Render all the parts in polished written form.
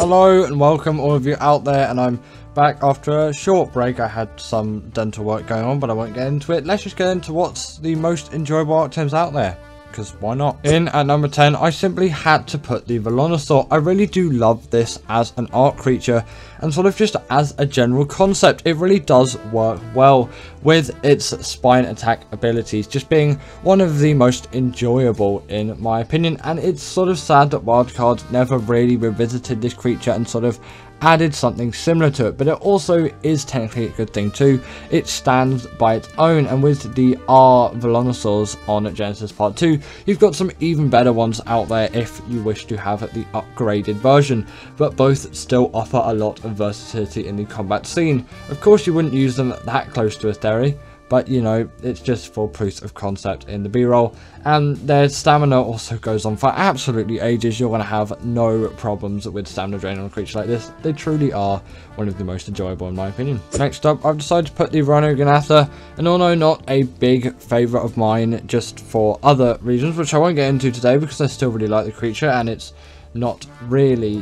Hello and welcome all of you out there, and I'm back after a short break. I had some dental work going on, but I won't get into it. Let's just get into what's the most enjoyable items out there, because why not? In at number 10, I simply had to put the Velonasaur. I really do love this as an art creature, and sort of just as a general concept. It really does work well with its spine attack abilities, just being one of the most enjoyable in my opinion. And it's sort of sad that Wildcard never really revisited this creature and sort of added something similar to it, but it also is technically a good thing too. It stands by its own, and with the R Velonasaurs on Genesis Part 2, you've got some even better ones out there if you wish to have the upgraded version, but both still offer a lot of versatility in the combat scene. Of course you wouldn't use them that close to a theory, but you know, it's just for proof of concept in the B-roll. And their stamina also goes on for absolutely ages. You're going to have no problems with stamina drain on a creature like this. They truly are one of the most enjoyable in my opinion. Next up, I've decided to put the Rhyniognatha, and although not a big favourite of mine, just for other reasons, which I won't get into today because I still really like the creature and it's not really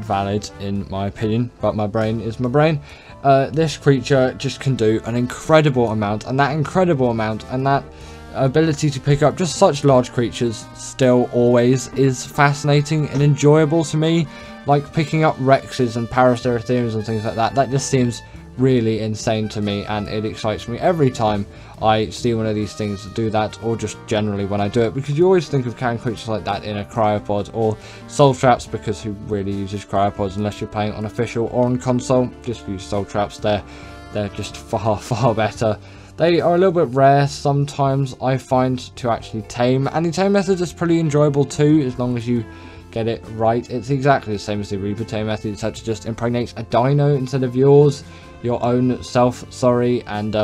valid in my opinion, but my brain is my brain. This creature just can do an incredible amount, and that ability to pick up just such large creatures still always is fascinating and enjoyable to me. Like picking up Rexes and Paraceratheriums and things like that, that just seems really insane to me, and it excites me every time I see one of these things do that, or just generally when I do it, because you always think of canned creatures like that in a cryopod or soul traps, because who really uses cryopods unless you're playing on official or on console? Just use soul traps. They're just far better. They are a little bit rare sometimes, I find, to actually tame, and the tame method is pretty enjoyable too, as long as you get it right. It's exactly the same as the Reaper tame method, such just impregnates a dino instead of your own self, sorry. And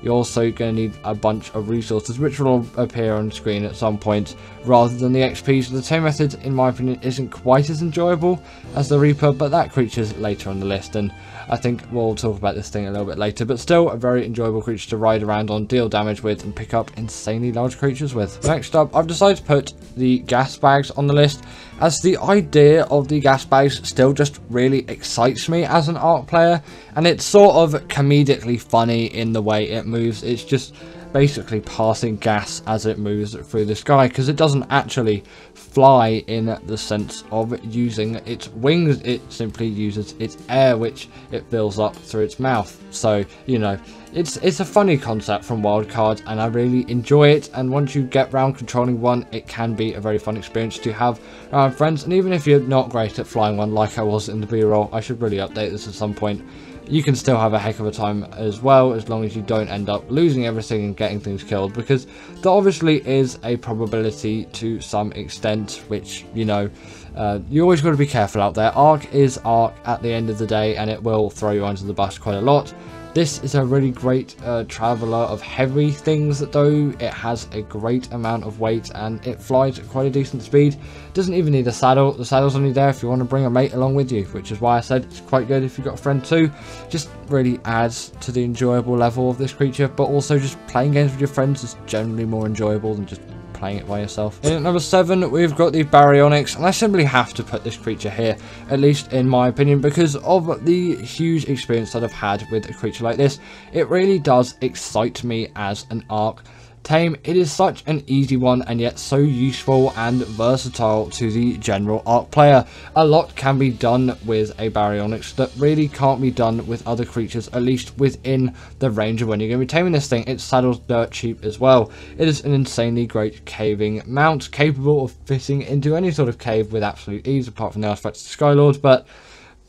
you're also going to need a bunch of resources, which will appear on screen at some point, rather than the XP. So the tame method, in my opinion, isn't quite as enjoyable as the Reaper, but that creature's later on the list, and I think we'll talk about this thing a little bit later. But still, a very enjoyable creature to ride around on, deal damage with, and pick up insanely large creatures with. Next up, I've decided to put the gas bags on the list, as the idea of the gas bags still just really excites me as an Ark player, and it's sort of comedically funny in the way it moves. It's just basically passing gas as it moves through the sky, because it doesn't actually fly in the sense of using its wings. It simply uses its air, which it fills up through its mouth. So, you know, it's a funny concept from Wildcard, and I really enjoy it. And once you get round controlling one, it can be a very fun experience to have around friends. And even if you're not great at flying one, like I was in the B-roll, I should really update this at some point, you can still have a heck of a time as well, as long as you don't end up losing everything and getting things killed, because there obviously is a probability to some extent, which, you know, you always got to be careful out there. Ark is Ark at the end of the day, and it will throw you under the bus quite a lot. This is a really great traveller of heavy things though. It has a great amount of weight, and it flies at quite a decent speed. Doesn't even need a saddle. The saddle's only there if you want to bring a mate along with you, which is why I said it's quite good if you've got a friend too. Just really adds to the enjoyable level of this creature, but also just playing games with your friends is generally more enjoyable than just playing it by yourself. In at number 7, we've got the Baryonyx, and I simply have to put this creature here, at least in my opinion, because of the huge experience that I've had with a creature like this. It really does excite me as an Ark tame. It is such an easy one, and yet so useful and versatile to the general Ark player. A lot can be done with a Baryonyx that really can't be done with other creatures, at least within the range of when you're going to be taming this thing. Its saddle's dirt cheap as well. It is an insanely great caving mount, capable of fitting into any sort of cave with absolute ease, apart from the artifacts of the Skylords, but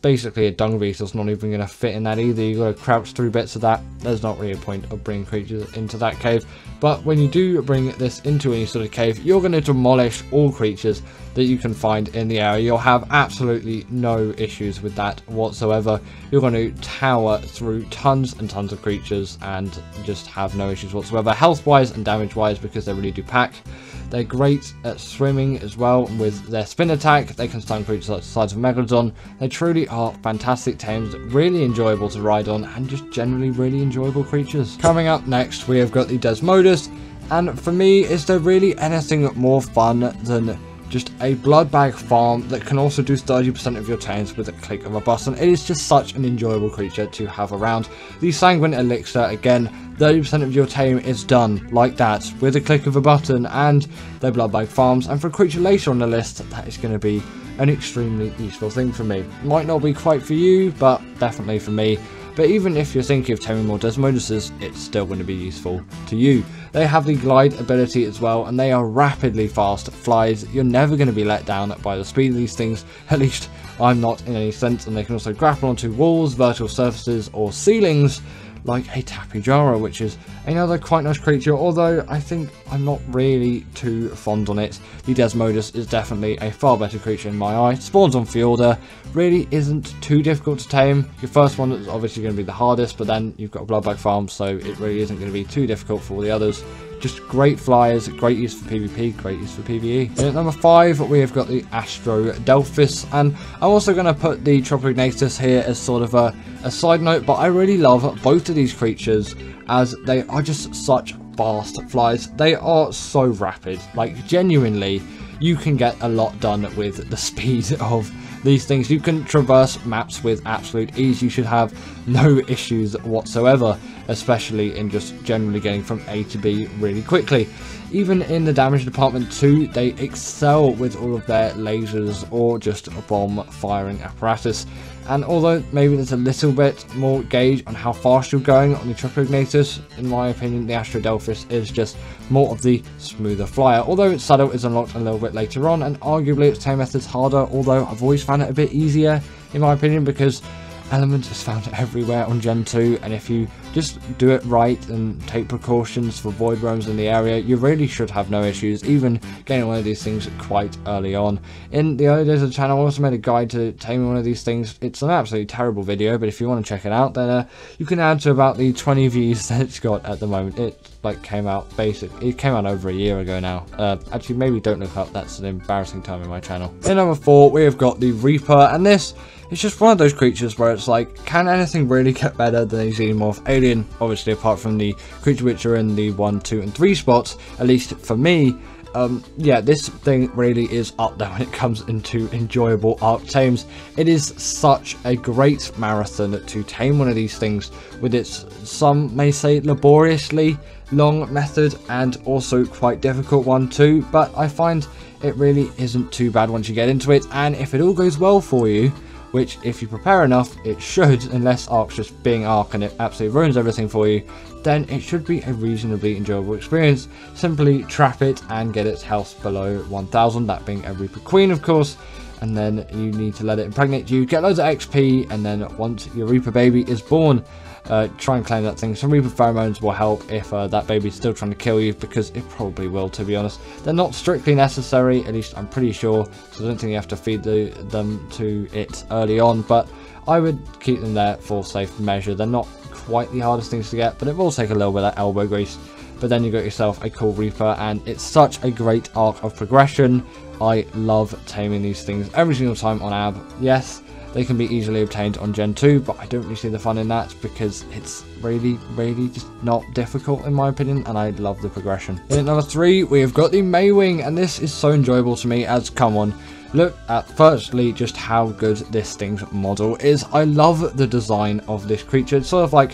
basically a dung beetle's not even going to fit in that either. You've got to crouch through bits of that. There's not really a point of bringing creatures into that cave, but when you do bring this into any sort of cave, you're going to demolish all creatures that you can find in the area. You'll have absolutely no issues with that whatsoever. You're going to tower through tons and tons of creatures and just have no issues whatsoever, health wise and damage wise, because they really do pack. They're great at swimming as well, and with their spin attack they can stun creatures like the size of Megalodon. They truly are fantastic tames, really enjoyable to ride on, and just generally really enjoyable creatures. Coming up next, we have got the Desmodus, and for me, is there really anything more fun than Just a blood bag farm that can also do 30% of your turns with a click of a button. It is just such an enjoyable creature to have around. The Sanguine Elixir, again, 30% of your team is done like that with a click of a button, and their blood bag farms. And for a creature later on the list, that is going to be an extremely useful thing for me. Might not be quite for you, but definitely for me. But even if you're thinking of 10 more Desmoduses, it's still going to be useful to you. They have the glide ability as well, and they are rapidly fast flies. You're never going to be let down by the speed of these things, at least I'm not in any sense. And they can also grapple onto walls, vertical surfaces or ceilings, like a Tapejara, which is another quite nice creature, although I think I'm not really too fond on it. The Desmodus is definitely a far better creature in my eye. Spawns on Fjorda, really isn't too difficult to tame. Your first one is obviously going to be the hardest, but then you've got a blood bag farm, so it really isn't going to be too difficult for all the others. Just great flyers, great use for PvP, great use for PvE. And at number 5, we have got the Astrodelphis, and I'm also going to put the Tropeognathus here as sort of a side note, but I really love both of these creatures as they are just such fast flies. They are so rapid, like genuinely, you can get a lot done with the speed of these things. You can traverse maps with absolute ease. You should have no issues whatsoever, especially in just generally getting from A to B really quickly. Even in the damage department too, they excel with all of their lasers or just a bomb firing apparatus. And although maybe there's a little bit more gauge on how fast you're going on the Tropeognathus, in my opinion the Astrodelphis is just more of the smoother flyer, although its saddle is unlocked a little bit later on, and arguably its tame method's harder, although I've always found it a bit easier in my opinion, because element is found everywhere on Gen 2, and if you just do it right and take precautions for void roams in the area, you really should have no issues even getting one of these things quite early on. In the early days of the channel I also made a guide to taming one of these things. It's an absolutely terrible video, but if you want to check it out, then you can add to about the 20 views that it's got at the moment. It like came out basically, it came out over a year ago now. Actually maybe don't look up, that's an embarrassing time in my channel. In number 4 we have got the Reaper, and this it's just one of those creatures where it's like, can anything really get better than a Xenomorph alien? Obviously, apart from the creature which are in the 1, 2 and 3 spots, at least for me. Yeah, this thing really is up there when it comes into enjoyable Ark tames. It is such a great marathon to tame one of these things with its, some may say laboriously long method, and also quite difficult one too, but I find it really isn't too bad once you get into it. And if it all goes well for you, which if you prepare enough it should, unless Ark's just being Ark and it absolutely ruins everything for you, then it should be a reasonably enjoyable experience. Simply trap it and get its health below 1000, that being a Reaper Queen of course, and then you need to let it impregnate you, get loads of XP, and then once your Reaper baby is born, try and claim that thing. Some Reaper pheromones will help if that baby's still trying to kill you, because it probably will, to be honest. They're not strictly necessary, at least I'm pretty sure, so I don't think you have to feed them to it early on, but I would keep them there for safe measure. They're not quite the hardest things to get, but it will take a little bit of elbow grease. But then you got yourself a cool Reaper, and it's such a great arc of progression. I love taming these things every single time on AB. Yes, they can be easily obtained on Gen 2, but I don't really see the fun in that, because it's really just not difficult in my opinion, and I love the progression. In at number 3, we have got the May Wing, and this is so enjoyable to me as, come on, look at firstly just how good this thing's model is. I love the design of this creature. It's sort of like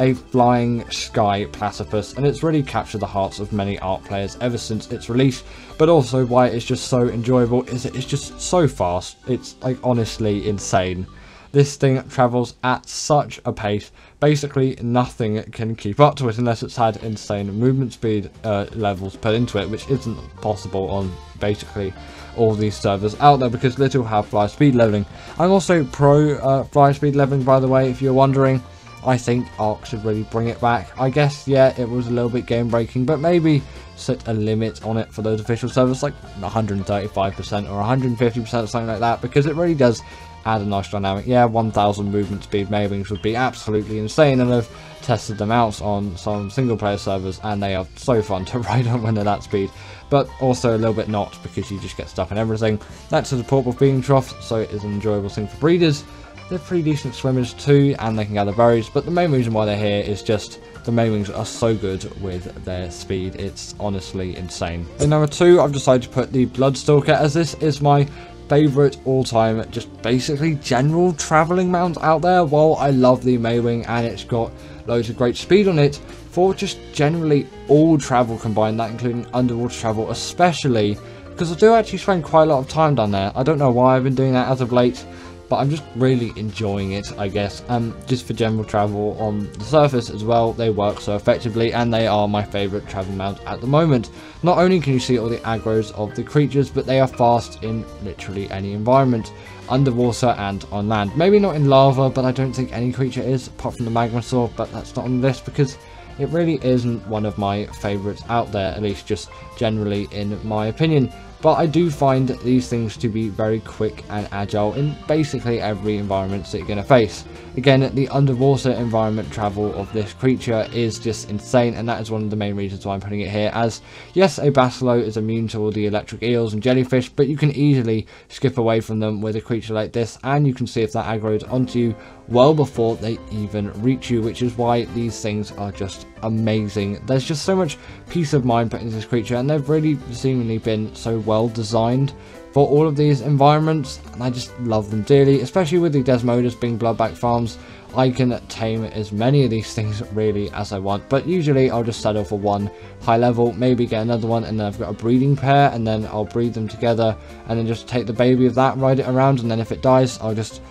a flying sky platypus, and it's really captured the hearts of many Ark players ever since its release, but also why it's just so enjoyable is it's just so fast. It's like honestly insane. This thing travels at such a pace, basically nothing can keep up to it unless it's had insane movement speed levels put into it, which isn't possible on basically all these servers out there, because little have fly speed leveling. I'm also pro fly speed leveling, by the way, if you're wondering. I think Ark should really bring it back. I guess, yeah, it was a little bit game breaking, but maybe set a limit on it for those official servers, like 135% or 150%, something like that, because it really does add a nice dynamic. Yeah, 1000 movement speed May Wings would be absolutely insane, and I've tested them out on some single player servers and they are so fun to ride on when they're that speed, but also a little bit not, because you just get stuck in everything. That's a supportable feeding trough, so it is an enjoyable thing for breeders. They're pretty decent swimmers too, and they can gather berries, but the main reason why they're here is just the May Wings are so good with their speed. It's honestly insane. In number 2, I've decided to put the Bloodstalker, as this is my favourite all-time, just basically general travelling mount out there. While I love the May Wing and it's got loads of great speed on it, for just generally all travel combined, that including underwater travel especially, because I do actually spend quite a lot of time down there. I don't know why I've been doing that as of late, but I'm just really enjoying it, I guess. Just for general travel on the surface as well, they work so effectively, and they are my favourite travel mount at the moment. Not only can you see all the aggros of the creatures, but they are fast in literally any environment, underwater and on land. Maybe not in lava, but I don't think any creature is, apart from the Magmasaur, but that's not on the list because it really isn't one of my favourites out there, at least just generally in my opinion. But I do find these things to be very quick and agile in basically every environment that you're going to face. Again, the underwater environment travel of this creature is just insane, and that is one of the main reasons why I'm putting it here, as yes, a Basilo is immune to all the electric eels and jellyfish, but you can easily skip away from them with a creature like this, and you can see if that aggroed onto you well before they even reach you, which is why these things are just amazing. There's just so much peace of mind put into this creature, and they've really seemingly been so well designed for all of these environments, and I just love them dearly, especially with the Desmodus being bloodback farms. I can tame as many of these things really as I want, but usually I'll just settle for one high level, maybe get another one, and then I've got a breeding pair, and then I'll breed them together and then just take the baby of that, ride it around, and then if it dies I'll just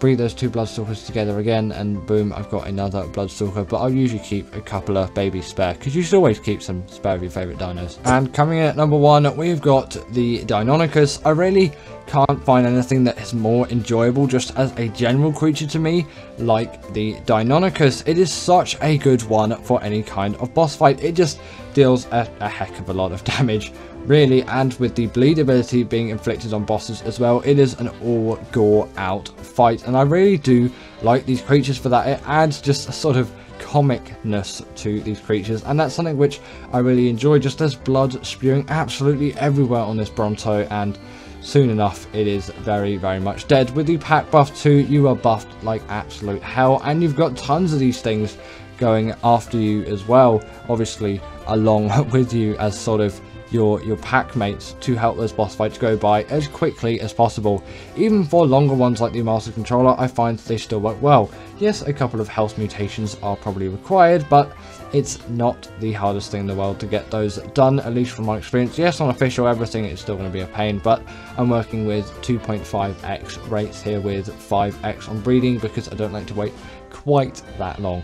breed those two Bloodstalkers together again, and boom, I've got another Bloodstalker. But I'll usually keep a couple of babies spare, because you should always keep some spare of your favourite dinos. And coming in at number 1, we've got the Deinonychus. I really can't find anything that is more enjoyable just as a general creature to me like the Deinonychus. It is such a good one for any kind of boss fight. It just deals a heck of a lot of damage, really, and with the bleed ability being inflicted on bosses as well, it is an all gore out fight, and I really do like these creatures for that. It adds just a sort of comicness to these creatures, and that's something which I really enjoy. Just there's blood spewing absolutely everywhere on this Bronto, and soon enough it is very, very much dead. With the pack buff too, you are buffed like absolute hell, and you've got tons of these things going after you as well, obviously along with you as sort of your pack mates, to help those boss fights go by as quickly as possible. Even for longer ones like the Master Controller, I find they still work well. Yes, a couple of health mutations are probably required, but it's not the hardest thing in the world to get those done, at least from my experience. Yes, on official everything it's still going to be a pain, but I'm working with 2.5x rates here, with 5x on breeding, because I don't like to wait quite that long.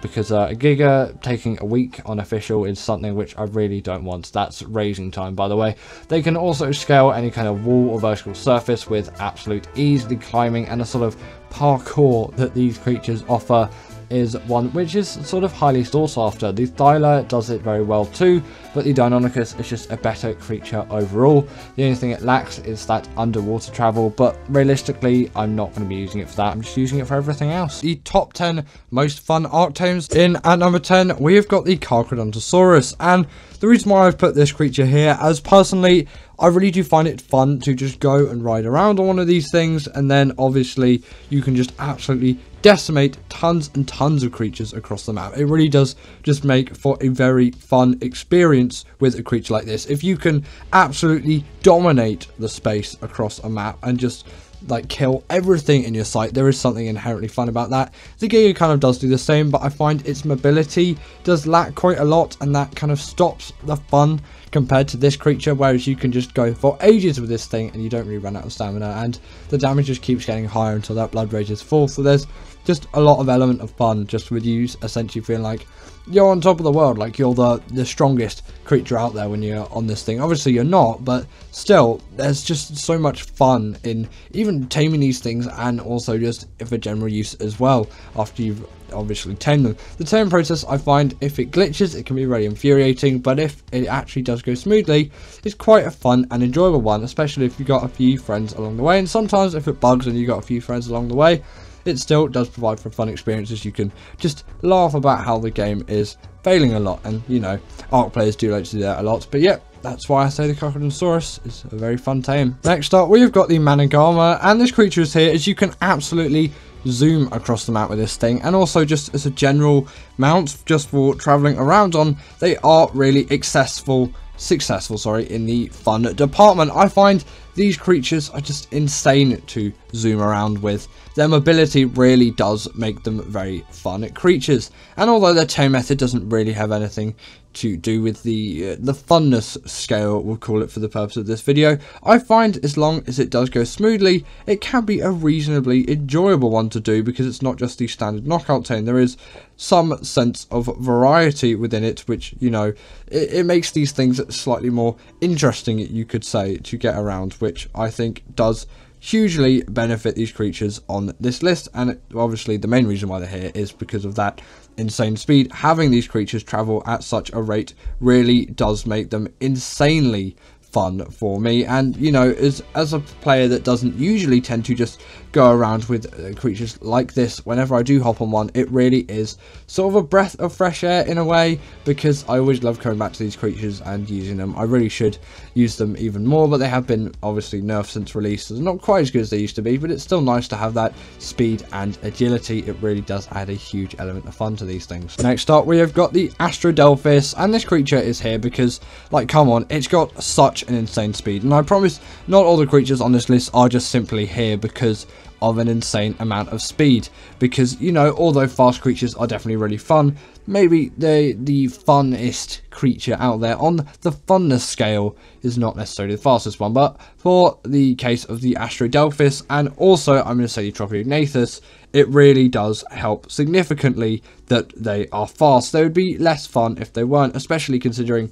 Because a Giga taking a week on official is something which I really don't want. That's raising time, by the way. They can also scale any kind of wall or vertical surface with absolute ease. The climbing and a sort of parkour that these creatures offer is one which is sort of highly sought after. The Thyla does it very well too, but the Deinonychus is just a better creature overall. The only thing it lacks is that underwater travel, but realistically I'm not going to be using it for that. I'm just using it for everything else. The top 10 most fun Ark tames. In at number 10, we have got the Carcharodontosaurus, and the reason why I've put this creature here, as personally I really do find it fun to just go and ride around on one of these things, and then obviously you can just absolutely decimate tons and tons of creatures across the map. It really does just make for a very fun experience with a creature like this. If you can absolutely dominate the space across a map and just like kill everything in your sight, there is something inherently fun about that. The Giga kind of does do the same, but I find its mobility does lack quite a lot, and that kind of stops the fun compared to this creature, whereas you can just go for ages with this thing and you don't really run out of stamina, and the damage just keeps getting higher until that blood rage is full. So there's just a lot of element of fun just with you essentially feeling like you're on top of the world, like you're the strongest creature out there when you're on this thing. Obviously you're not, but still there's just so much fun in even taming these things, and also just for general use as well after you've obviously tame them. The tame process, I find, if it glitches it can be really infuriating, but if it actually does go smoothly it's quite a fun and enjoyable one, especially if you've got a few friends along the way. And sometimes if it bugs and you've got a few friends along the way, it still does provide for fun experiences. You can just laugh about how the game is failing a lot, and you know Ark players do like to do that a lot. But yeah, That's why I say the Carcharodontosaurus is a very fun tame. Next up, we've got the Managama, and this creature is here as you can absolutely zoom across the map with this thing, and also just as a general mount just for traveling around on. They are really successful in the fun department. I find these creatures are just insane to zoom around with. Their mobility really does make them very fun creatures, and although their tame method doesn't really have anything to do with the funness scale, we'll call it for the purpose of this video, I find as long as it does go smoothly, it can be a reasonably enjoyable one to do, because it's not just the standard knockout tame. There is some sense of variety within it, which, you know, it makes these things slightly more interesting, you could say, to get around, which I think does hugely benefit these creatures on this list. And obviously the main reason why they're here is because of that insane speed. Having these creatures travel at such a rate really does make them insanely fun for me. And, you know, as a player that doesn't usually tend to just go around with creatures like this, whenever I do hop on one, it really is sort of a breath of fresh air in a way, because I always love coming back to these creatures and using them. I really should use them even more, but they have been obviously nerfed since release, so they're not quite as good as they used to be, but it's still nice to have that speed and agility. It really does add a huge element of fun to these things. Next up, we have got the Astrodelphis, and this creature is here because, like, come on, it's got such an insane speed. And I promise not all the creatures on this list are just simply here because of an insane amount of speed, because, you know, although fast creatures are definitely really fun, maybe the funnest creature out there on the funness scale is not necessarily the fastest one. But for the case of the Astrodelphis, and also I'm going to say the Tropeognathus, it really does help significantly that they are fast. They would be less fun if they weren't, especially considering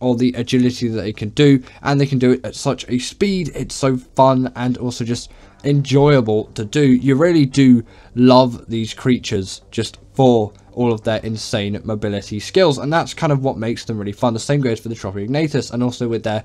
all the agility that they can do, and they can do it at such a speed. It's so fun and also just enjoyable to do. You really do love these creatures just for all of their insane mobility skills, and that's kind of what makes them really fun. The same goes for the Tropeognathus, and also with their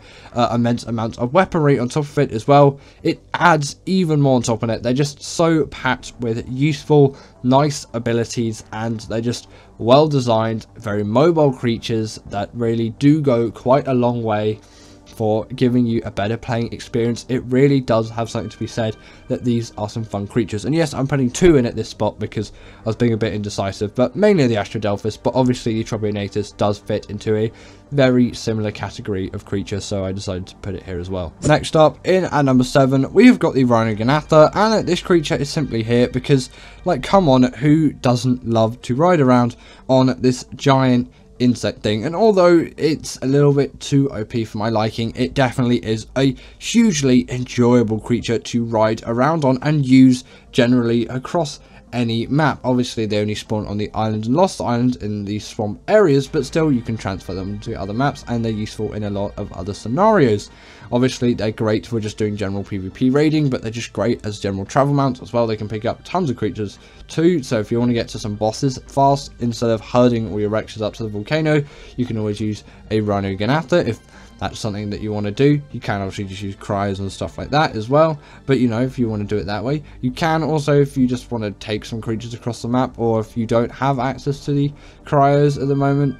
immense amount of weaponry on top of it as well, it adds even more on top of it. They're just so packed with useful, nice abilities, and they're just well designed, very mobile creatures that really do go quite a long way for giving you a better playing experience. It really does have something to be said that these are some fun creatures. And yes, I'm putting two in at this spot because I was being a bit indecisive, but mainly the Astrodelphis, but obviously the Tropeognathus does fit into a very similar category of creature, so I decided to put it here as well. Next up, in at number 7, we've got the Rhyniognatha, and this creature is simply here because, like, come on, who doesn't love to ride around on this giant insect thing? And although it's a little bit too OP for my liking, it definitely is a hugely enjoyable creature to ride around on and use generally across any map. Obviously they only spawn on the island and Lost Island in the swamp areas, but still you can transfer them to other maps, and they're useful in a lot of other scenarios. Obviously they're great for just doing general PvP raiding, but they're just great as general travel mounts as well. They can pick up tons of creatures too, so if you want to get to some bosses fast, instead of herding all your rexes up to the volcano, you can always use a Rhyniognatha if that's something that you want to do. You can obviously just use cryos and stuff like that as well, but, you know, if you want to do it that way, you can. Also, if you just want to take some creatures across the map, or if you don't have access to the cryos at the moment,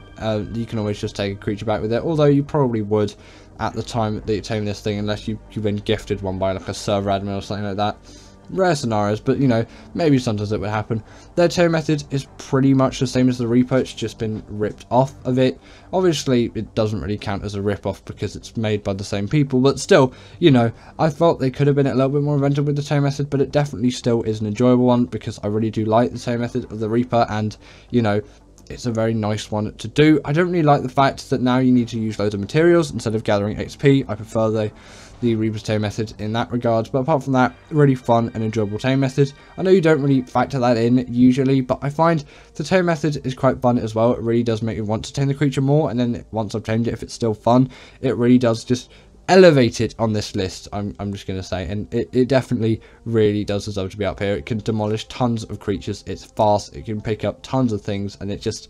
you can always just take a creature back with it, although you probably would at the time that you're taming this thing, unless you've been gifted one by, like, a server admin or something like that. Rare scenarios, but, you know, maybe sometimes it would happen. Their tame method is pretty much the same as the Reaper, it's just been ripped off of it. Obviously it doesn't really count as a rip-off because it's made by the same people, but still, you know, I felt they could have been a little bit more inventive with the tame method, but it definitely still is an enjoyable one because I really do like the tame method of the Reaper, and, you know, it's a very nice one to do. I don't really like the fact that now you need to use loads of materials instead of gathering XP. I prefer the Reaper's tame method in that regard, but apart from that, really fun and enjoyable tame method. I know you don't really factor that in usually, but I find the tame method is quite fun as well. It really does make me want to tame the creature more, and then once I've tamed it, if it's still fun, it really does just elevate it on this list, I'm just going to say, and it definitely really does deserve to be up here. It can demolish tons of creatures, it's fast, it can pick up tons of things, and it's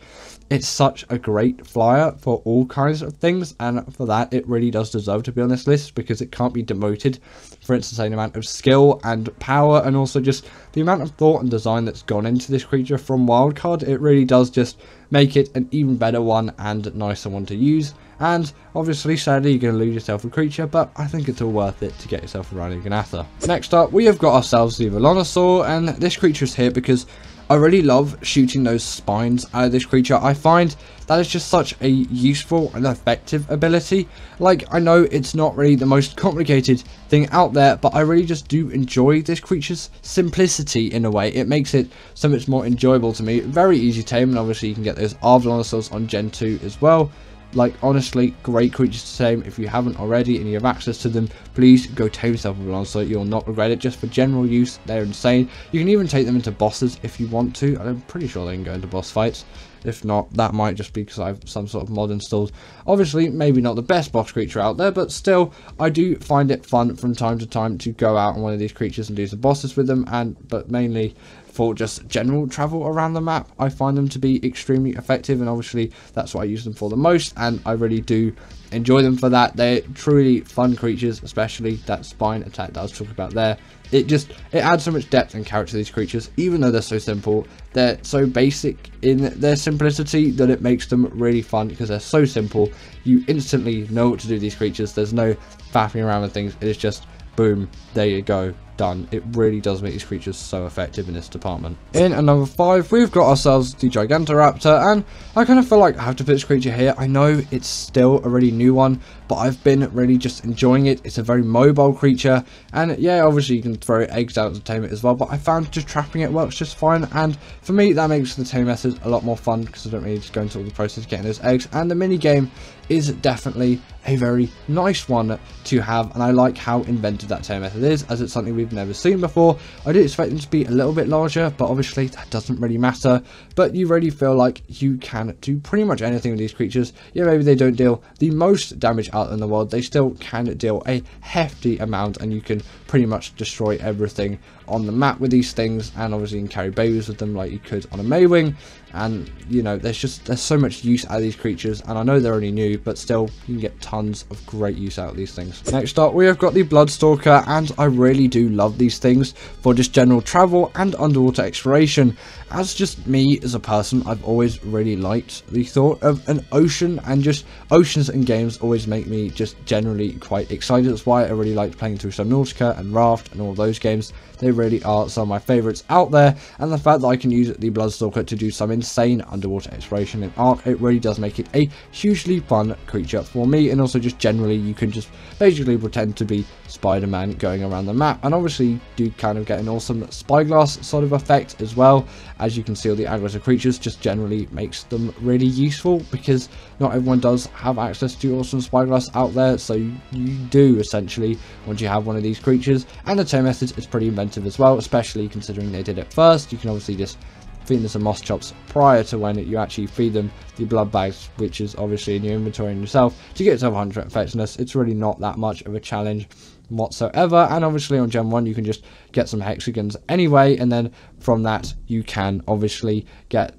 such a great flyer for all kinds of things, and for that it really does deserve to be on this list because it can't be demoted for its insane amount of skill and power, and also just the amount of thought and design that's gone into this creature from Wildcard. It really does just make it an even better one and nicer one to use. And obviously, sadly, you're going to lose yourself a creature, but I think it's all worth it to get yourself a Rhyniognatha. Next up, we have got ourselves the Velonasaur, and this creature is here because I really love shooting those spines out of this creature. I find that is just such a useful and effective ability. Like, I know it's not really the most complicated thing out there, but I really just do enjoy this creature's simplicity in a way. It makes it so much more enjoyable to me. Very easy tame, and obviously you can get those Arvelonosaurs on Gen 2 as well. Like, honestly, great creatures to tame. If you haven't already and you have access to them, please go tame yourself a Velonasaur. You'll not regret it. Just for general use, they're insane. You can even take them into bosses if you want to. I'm pretty sure they can go into boss fights. If not, that might just be because I have some sort of mod installed. Obviously, maybe not the best boss creature out there, but still, I do find it fun from time to time to go out on one of these creatures and do some bosses with them, but mainly for just general travel around the map. I find them to be extremely effective, and obviously that's what I use them for the most, and I really do enjoy them for that. They're truly fun creatures, especially that spine attack that I was talking about there. It adds so much depth and character to these creatures. Even though they're so simple, they're so basic in their simplicity that it makes them really fun because they're so simple. You instantly know what to do with these creatures. There's no faffing around with things. It is just boom, there you go, done. It really does make these creatures so effective in this department. In at number 5, we've got ourselves the Gigantoraptor, and I kind of feel like I have to put this creature here. I know it's still a really new one, but I've been really just enjoying it. It's a very mobile creature, and yeah, obviously you can throw eggs out to tame it as well, but I found just trapping it works just fine, and for me that makes the tame method a lot more fun because I don't really just go into all the process of getting those eggs, and the mini game is definitely a very nice one to have, and I like how inventive that tame method is, as it's something we've never seen before. I did expect them to be a little bit larger, but obviously that doesn't really matter. But you really feel like you can do pretty much anything with these creatures. Yeah, maybe they don't deal the most damage out in the world, they still can deal a hefty amount, and you can pretty much destroy everything on the map with these things. And obviously you can carry babies with them like you could on a May Wing, and you know, there's so much use out of these creatures, and I know they're only new, but still you can get tons of great use out of these things. Next up, we have got the Bloodstalker, and I really do love these things for just general travel and underwater exploration. As just me as a person, I've always really liked the thought of an ocean, and just oceans and games always make me just generally quite excited. That's why I really liked playing through Subnautica and Raft and all those games. They really are some of my favourites out there, and the fact that I can use the Bloodstalker to do some insane underwater exploration in Ark, it really does make it a hugely fun creature for me. And also just generally, you can just basically pretend to be Spider-Man going around the map, and obviously you do kind of get an awesome spyglass sort of effect as well. As you can see, all the aggressive creatures just generally makes them really useful because not everyone does have access to awesome spyglass out there, so you do essentially once you have one of these creatures. And the tame method is pretty inventive as well, especially considering they did it first. You can obviously just feed them some moss chops prior to when you actually feed them the blood bags, which is obviously in your inventory and yourself, to get yourself 100 effectiveness. It's really not that much of a challenge whatsoever, and obviously on Gen 1 you can just get some hexagons anyway, and then from that you can obviously get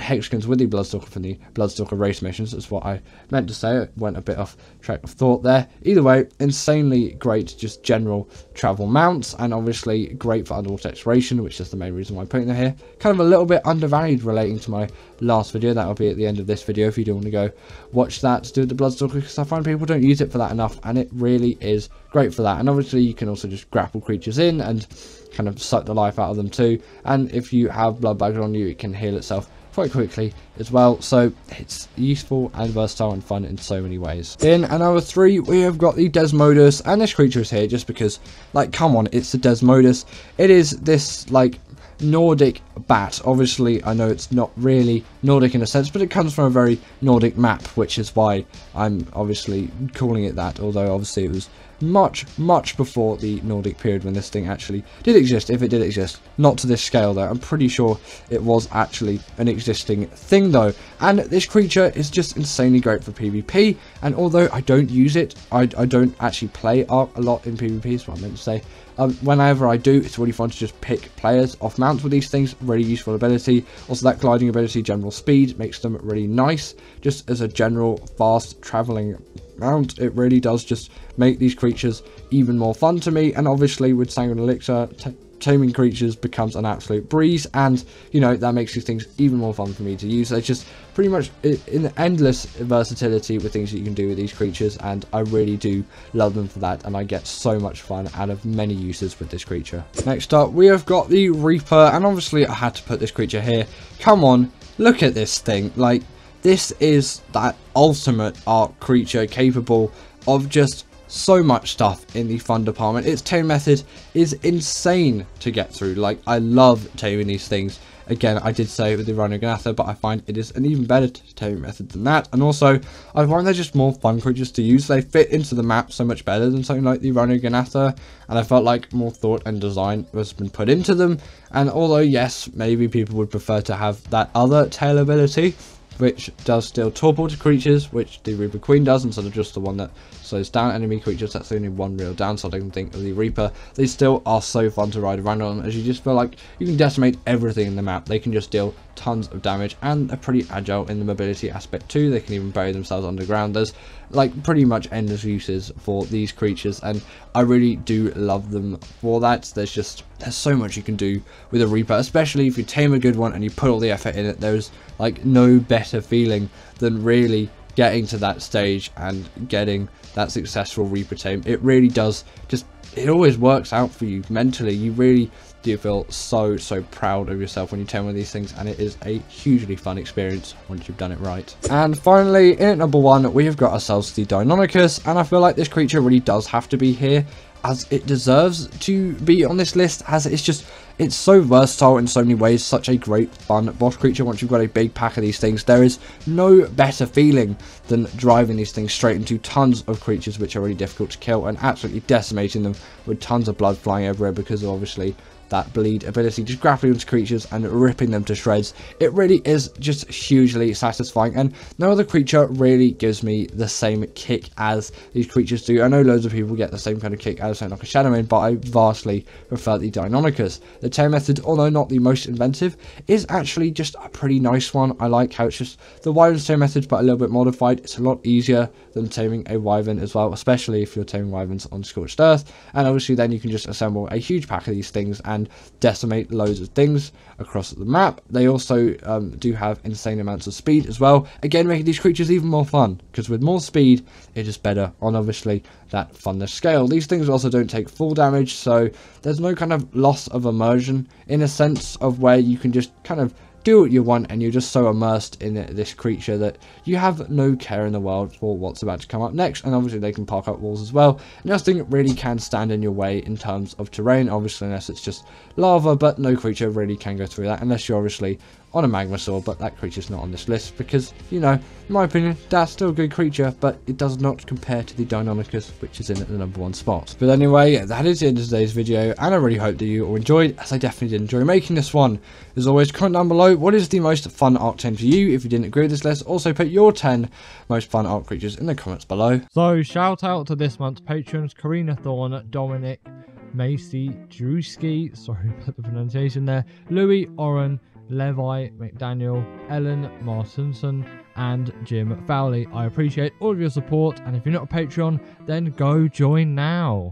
hexagons with the Bloodstalker from the Bloodstalker race missions. That's what I meant to say, it went a bit off track of thought there. Either way, insanely great just general travel mounts, and obviously great for underwater exploration, which is the main reason why I'm putting them here. Kind of a little bit undervalued relating to my last video. That'll be at the end of this video if you do want to go watch that to do with the Bloodstalker, because I find people don't use it for that enough, and it really is great for that. And obviously you can also just grapple creatures in and kind of suck the life out of them too, and if you have blood bags on you, it can heal itself quite quickly as well, so it's useful and versatile and fun in so many ways. In at number 3, we have got the Desmodus, and this creature is here just because, like, come on, it's the Desmodus. It is this, like, Nordic bat. Obviously I know it's not really Nordic in a sense, but it comes from a very Nordic map, which is why I'm obviously calling it that, although obviously it was much before the Nordic period when this thing actually did exist, if it did exist. Not to this scale though, I'm pretty sure it was actually an existing thing though. And this creature is just insanely great for PvP, and although I don't use it, I don't actually play Ark a lot in PvP, is what I meant to say. Whenever I do, it's really fun to just pick players off mounts with these things. Really useful ability. Also that gliding ability, general speed, makes them really nice just as a general fast traveling mount. It really does just make these creatures even more fun to me. And obviously with Sanguine Elixir taming creatures becomes an absolute breeze, and you know that makes these things even more fun for me to use. So it's just pretty much in the endless versatility with things that you can do with these creatures, and I really do love them for that, and I get so much fun out of many uses with this creature. Next up we have got the Reaper, and obviously I had to put this creature here. Come on, look at this thing. Like, this is that ultimate Ark creature, capable of just so much stuff in the fun department. Its tame method is insane to get through. Like, I love taming these things. Again, I did say with the Rhyniognatha, but I find it is an even better taming method than that. And also, I find they're just more fun creatures to use. They fit into the map so much better than something like the Rhyniognatha, and I felt like more thought and design has been put into them. And although, yes, maybe people would prefer to have that other tail ability, which does still torp to creatures, which the Reaper Queen does, instead of just the one that slows down enemy creatures. That's the only one real downside I can think of the Reaper. They still are so fun to ride around on, as you just feel like you can decimate everything in the map. They can just deal tons of damage, and they're pretty agile in the mobility aspect too. They can even bury themselves underground. There's like pretty much endless uses for these creatures, and I really do love them for that. There's so much you can do with a Reaper, especially if you tame a good one and you put all the effort in it. There's like no better feeling than really getting to that stage and getting that successful Reaper tame. It really does just, it always works out for you mentally. You really do feel so proud of yourself when you tame one of these things, and it is a hugely fun experience once you've done it right. And finally, in at number one, we have got ourselves the Deinonychus, and I feel like this creature really does have to be here, as it deserves to be on this list, as it's so versatile in so many ways. Such a great fun boss creature. Once you've got a big pack of these things, there is no better feeling than driving these things straight into tons of creatures which are really difficult to kill, and absolutely decimating them with tons of blood flying everywhere, because obviously that bleed ability, just grappling onto creatures and ripping them to shreds. It really is just hugely satisfying, and no other creature really gives me the same kick as these creatures do. I know loads of people get the same kind of kick out of something like a Shadowmane, but I vastly prefer the Deinonychus. The tame method, although not the most inventive, is actually just a pretty nice one. I like how it's just the Wyvern's tame method, but a little bit modified. It's a lot easier than taming a Wyvern as well, especially if you're taming Wyverns on Scorched Earth, and obviously then you can just assemble a huge pack of these things and decimate loads of things across the map. They also do have insane amounts of speed as well, again making these creatures even more fun, because with more speed it is better on obviously that funness scale. These things also don't take full damage, so there's no kind of loss of immersion, in a sense of where you can just kind of do what you want, and you're just so immersed in this creature that you have no care in the world for what's about to come up next. And obviously they can park up walls as well, and nothing really can stand in your way in terms of terrain, obviously, unless it's just lava, but no creature really can go through that, unless you're obviously on a Magmasaur, but that creature's not on this list because, you know, in my opinion, that's still a good creature, but it does not compare to the Deinonychus, which is in at the number one spot. But anyway, that is the end of today's video, and I really hope that you all enjoyed, as I definitely did enjoy making this one. As always, comment down below what is the most fun Ark tame for you. If you didn't agree with this list, also put your 10 most fun Ark creatures in the comments below. So, shout out to this month's patrons, Karina Thorne, Dominic, Macy, Drewski, sorry about the pronunciation there, Louis Oren, Levi McDaniel, Ellen Martinson, and Jim Fowley. I appreciate all of your support, and if you're not a Patreon, then go join now.